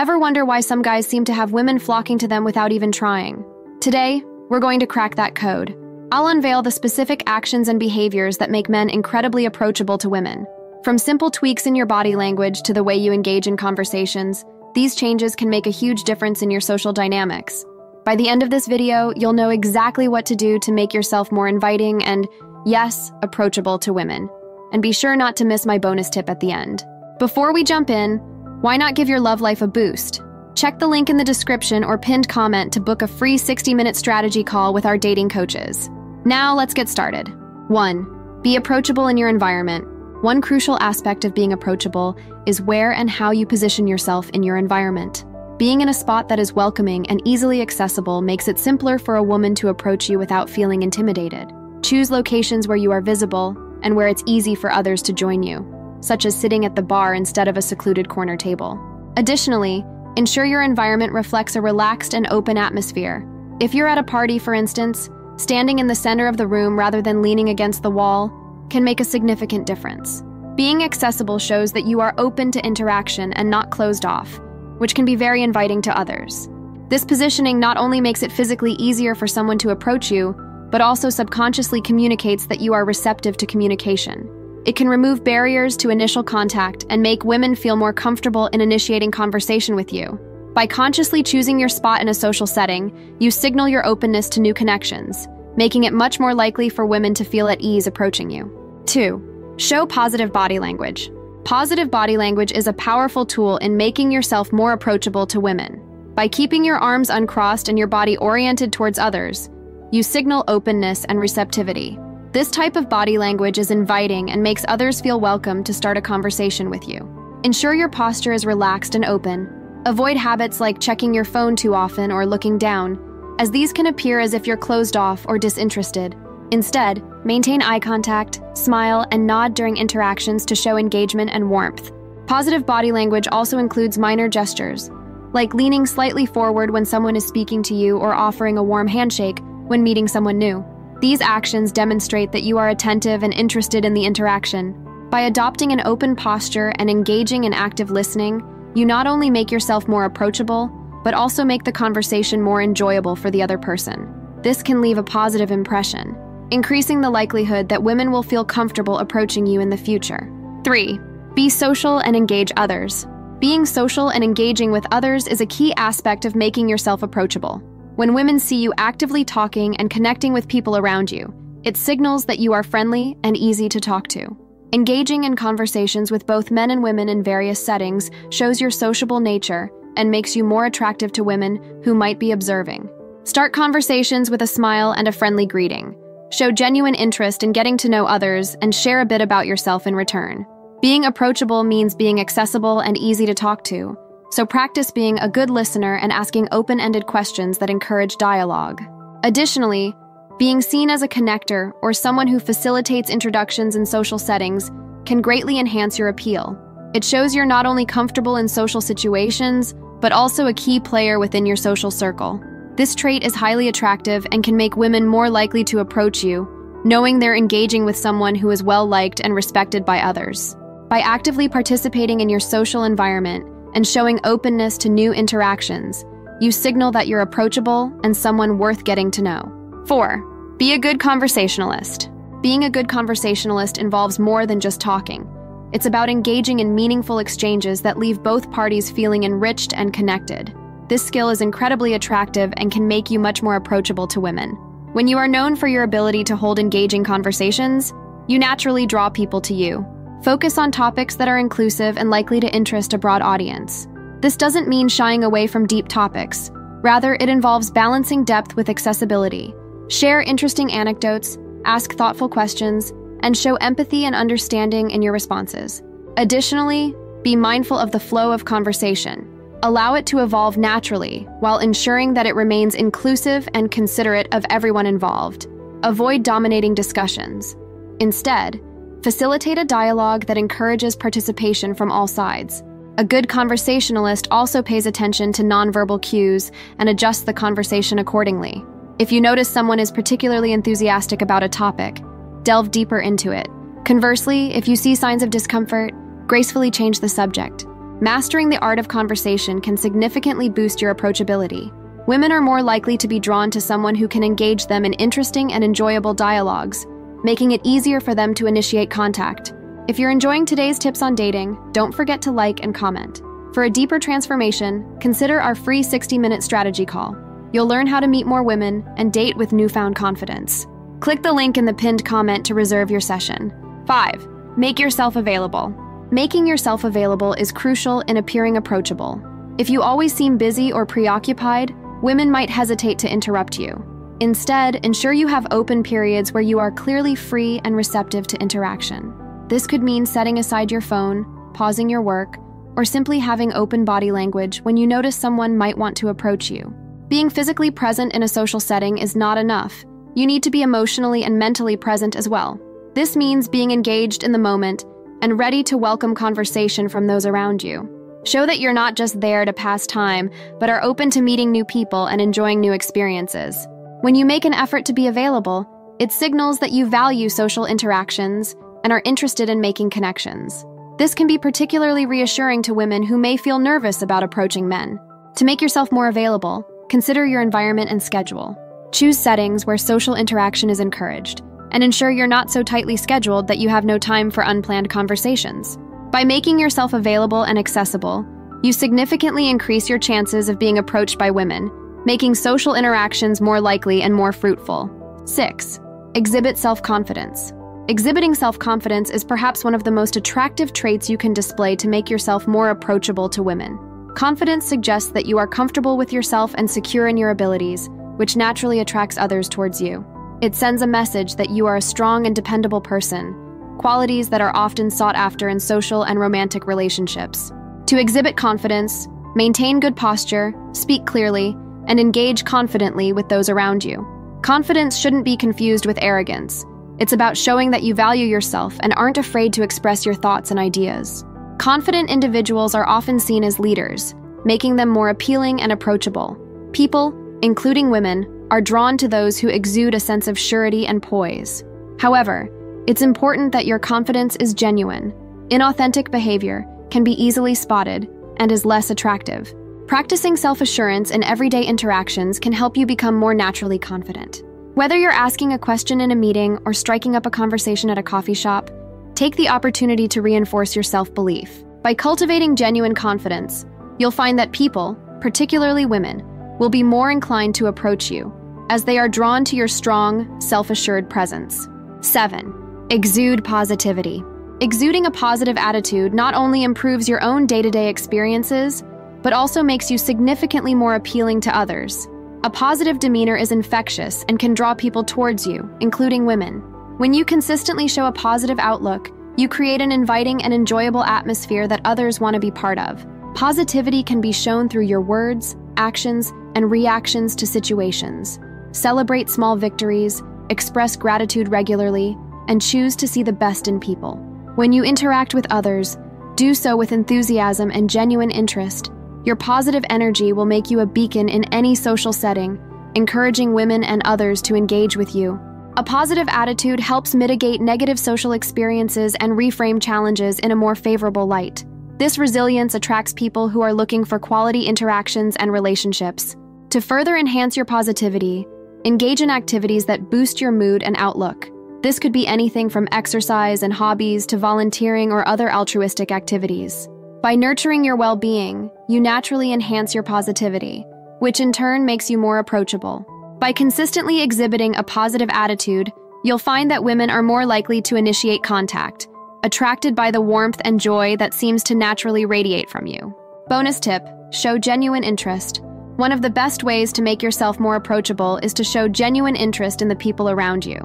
Ever wonder why some guys seem to have women flocking to them without even trying? Today, we're going to crack that code. I'll unveil the specific actions and behaviors that make men incredibly approachable to women. From simple tweaks in your body language to the way you engage in conversations, these changes can make a huge difference in your social dynamics. By the end of this video, you'll know exactly what to do to make yourself more inviting and, yes, approachable to women. And be sure not to miss my bonus tip at the end. Before we jump in, why not give your love life a boost? Check the link in the description or pinned comment to book a free 60-minute strategy call with our dating coaches. Now let's get started. 1. Be approachable in your environment. One crucial aspect of being approachable is where and how you position yourself in your environment. Being in a spot that is welcoming and easily accessible makes it simpler for a woman to approach you without feeling intimidated. Choose locations where you are visible and where it's easy for others to join you, such as sitting at the bar instead of a secluded corner table. Additionally, ensure your environment reflects a relaxed and open atmosphere. If you're at a party, for instance, standing in the center of the room rather than leaning against the wall can make a significant difference. Being accessible shows that you are open to interaction and not closed off, which can be very inviting to others. This positioning not only makes it physically easier for someone to approach you, but also subconsciously communicates that you are receptive to communication. It can remove barriers to initial contact and make women feel more comfortable in initiating conversation with you. By consciously choosing your spot in a social setting, you signal your openness to new connections, making it much more likely for women to feel at ease approaching you. 2. Show positive body language. Positive body language is a powerful tool in making yourself more approachable to women. By keeping your arms uncrossed and your body oriented towards others, you signal openness and receptivity. This type of body language is inviting and makes others feel welcome to start a conversation with you. Ensure your posture is relaxed and open. Avoid habits like checking your phone too often or looking down, as these can appear as if you're closed off or disinterested. Instead, maintain eye contact, smile, and nod during interactions to show engagement and warmth. Positive body language also includes minor gestures, like leaning slightly forward when someone is speaking to you or offering a warm handshake when meeting someone new. These actions demonstrate that you are attentive and interested in the interaction. By adopting an open posture and engaging in active listening, you not only make yourself more approachable, but also make the conversation more enjoyable for the other person. This can leave a positive impression, increasing the likelihood that women will feel comfortable approaching you in the future. 3. Be social and engage others. Being social and engaging with others is a key aspect of making yourself approachable. When women see you actively talking and connecting with people around you, it signals that you are friendly and easy to talk to. Engaging in conversations with both men and women in various settings shows your sociable nature and makes you more attractive to women who might be observing. Start conversations with a smile and a friendly greeting. Show genuine interest in getting to know others and share a bit about yourself in return. Being approachable means being accessible and easy to talk to. So practice being a good listener and asking open-ended questions that encourage dialogue. Additionally, being seen as a connector or someone who facilitates introductions in social settings can greatly enhance your appeal. It shows you're not only comfortable in social situations, but also a key player within your social circle. This trait is highly attractive and can make women more likely to approach you, knowing they're engaging with someone who is well-liked and respected by others. By actively participating in your social environment, and showing openness to new interactions, you signal that you're approachable and someone worth getting to know. 4. Be a good conversationalist. Being a good conversationalist involves more than just talking. It's about engaging in meaningful exchanges that leave both parties feeling enriched and connected. This skill is incredibly attractive and can make you much more approachable to women. When you are known for your ability to hold engaging conversations, you naturally draw people to you. Focus on topics that are inclusive and likely to interest a broad audience. This doesn't mean shying away from deep topics. Rather, it involves balancing depth with accessibility. Share interesting anecdotes, ask thoughtful questions, and show empathy and understanding in your responses. Additionally, be mindful of the flow of conversation. Allow it to evolve naturally, while ensuring that it remains inclusive and considerate of everyone involved. Avoid dominating discussions. Instead, facilitate a dialogue that encourages participation from all sides. A good conversationalist also pays attention to nonverbal cues and adjusts the conversation accordingly. If you notice someone is particularly enthusiastic about a topic, delve deeper into it. Conversely, if you see signs of discomfort, gracefully change the subject. Mastering the art of conversation can significantly boost your approachability. Women are more likely to be drawn to someone who can engage them in interesting and enjoyable dialogues, making it easier for them to initiate contact. If you're enjoying today's tips on dating, don't forget to like and comment. For a deeper transformation, consider our free 60-minute strategy call. You'll learn how to meet more women and date with newfound confidence. Click the link in the pinned comment to reserve your session. 5. Make yourself available. Making yourself available is crucial in appearing approachable. If you always seem busy or preoccupied, women might hesitate to interrupt you. Instead, ensure you have open periods where you are clearly free and receptive to interaction. This could mean setting aside your phone, pausing your work, or simply having open body language when you notice someone might want to approach you. Being physically present in a social setting is not enough. You need to be emotionally and mentally present as well. This means being engaged in the moment and ready to welcome conversation from those around you. Show that you're not just there to pass time, but are open to meeting new people and enjoying new experiences. When you make an effort to be available, it signals that you value social interactions and are interested in making connections. This can be particularly reassuring to women who may feel nervous about approaching men. To make yourself more available, consider your environment and schedule. Choose settings where social interaction is encouraged, and ensure you're not so tightly scheduled that you have no time for unplanned conversations. By making yourself available and accessible, you significantly increase your chances of being approached by women, making social interactions more likely and more fruitful. 6. Exhibit self-confidence. Exhibiting self-confidence is perhaps one of the most attractive traits you can display to make yourself more approachable to women. Confidence suggests that you are comfortable with yourself and secure in your abilities, which naturally attracts others towards you. It sends a message that you are a strong and dependable person, qualities that are often sought after in social and romantic relationships. To exhibit confidence, maintain good posture, speak clearly, and engage confidently with those around you. Confidence shouldn't be confused with arrogance. It's about showing that you value yourself and aren't afraid to express your thoughts and ideas. Confident individuals are often seen as leaders, making them more appealing and approachable. People, including women, are drawn to those who exude a sense of surety and poise. However, it's important that your confidence is genuine. Inauthentic behavior can be easily spotted and is less attractive. Practicing self-assurance in everyday interactions can help you become more naturally confident. Whether you're asking a question in a meeting or striking up a conversation at a coffee shop, take the opportunity to reinforce your self-belief. By cultivating genuine confidence, you'll find that people, particularly women, will be more inclined to approach you, as they are drawn to your strong, self-assured presence. 7. Exude positivity. Exuding a positive attitude not only improves your own day-to-day experiences, but also makes you significantly more appealing to others. A positive demeanor is infectious and can draw people towards you, including women. When you consistently show a positive outlook, you create an inviting and enjoyable atmosphere that others want to be part of. Positivity can be shown through your words, actions, and reactions to situations. Celebrate small victories, express gratitude regularly, and choose to see the best in people. When you interact with others, do so with enthusiasm and genuine interest. Your positive energy will make you a beacon in any social setting, encouraging women and others to engage with you. A positive attitude helps mitigate negative social experiences and reframe challenges in a more favorable light. This resilience attracts people who are looking for quality interactions and relationships. To further enhance your positivity, engage in activities that boost your mood and outlook. This could be anything from exercise and hobbies to volunteering or other altruistic activities. By nurturing your well-being, you naturally enhance your positivity, which in turn makes you more approachable. By consistently exhibiting a positive attitude, you'll find that women are more likely to initiate contact, attracted by the warmth and joy that seems to naturally radiate from you. Bonus tip: show genuine interest. One of the best ways to make yourself more approachable is to show genuine interest in the people around you.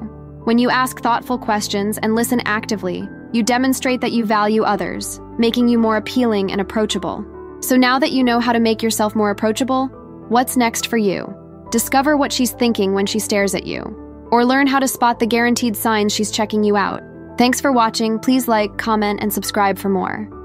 When you ask thoughtful questions and listen actively, you demonstrate that you value others, making you more appealing and approachable. So now that you know how to make yourself more approachable, what's next for you? Discover what she's thinking when she stares at you, or learn how to spot the guaranteed signs she's checking you out. Thanks for watching. Please like, comment, and subscribe for more.